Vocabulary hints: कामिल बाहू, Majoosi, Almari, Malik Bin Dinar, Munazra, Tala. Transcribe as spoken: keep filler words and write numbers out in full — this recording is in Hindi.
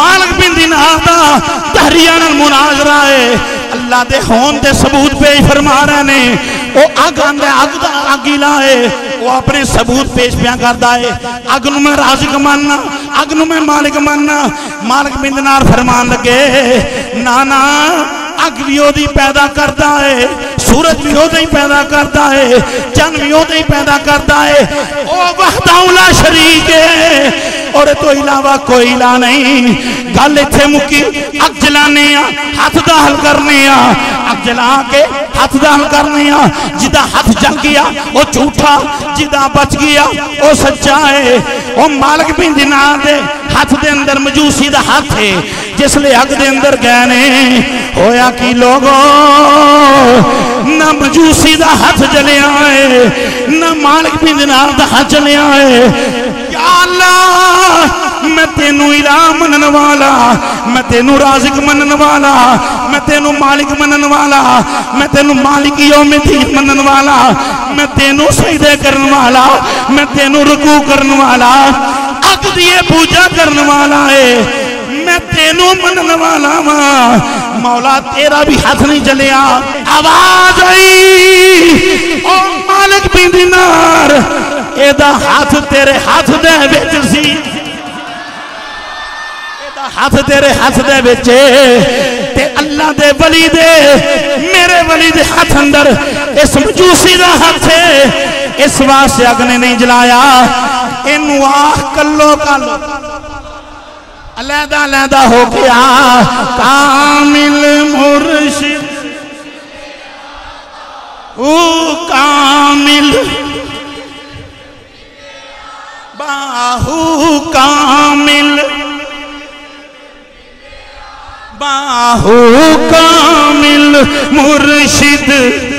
मालिक बिन दिनार दा तहरिया नाल मुनाजरा है। अल्लाह दे होन दे सबूत पेश फरमा रहे ने। ओ अग आंदा अग दा अगीला है, वो अपने सबूत पेश पिया करदा है। अग नूं मैं राज़िक मानना, अग नूं मैं मालिक मानना। मालिक बिन दिनार फरमान लगे ना ना अग भी ओदी पैदा करता है, सूरज भी ओदे ही पैदा करता है, चंद भी ओदे ही पैदा करता है। ओ वहदाहु ला शरीक है, और तो इलावा कोई ला नहीं। गल इत्थे मुक्की। अग जलाने आ, हथ दा हल करने आ। अग जला के हथ दा हल करने आ। जिदा हथ जल गया वो झूठा, जिदा बच गया वो सच्चा है। ओ मालिक बिन दिनार दे हथ दे अंदर मजूसी दा हथ है, जिसले अग दे अंदर गए ने होया कि लोगो ना मजूसी दा हथ जलिया है, ना मालिक बिन दिनार दा हथ जलिया है। या अल्लाह मैं तेनू इलाह मनन वाला, मैं तेनू राज़िक मनन वाला, मैं तेनू मालिक मनन वाला, मैं तेनू मालिक यौमिद्दीन मनन वाला, मैं तेनू सजदे करन वाला, मैं तेनू रुकू करन वाला, अग दी पूजा करन वाला है, मैं तेनू मनन वाला वा। मौला तेरा भी हाथ नहीं जलिया। आवाज आई ओ मालिक बिन दिनार एदा हाथ तेरे हाथ दे विच सी, हाथ तेरे हाथ दे विच ते अल्लाह दे वली दे मेरे वली दे हाथ अंदर इस मजूसी दा हाथ है। इस वास्ते अग ने नहीं जलाया। इनू आख कलो कल अलैदा अलैदा हो गया कामिल मुर्शिद ओ कामिल बाहू कामिल बाहु कामिल मुर्शिद।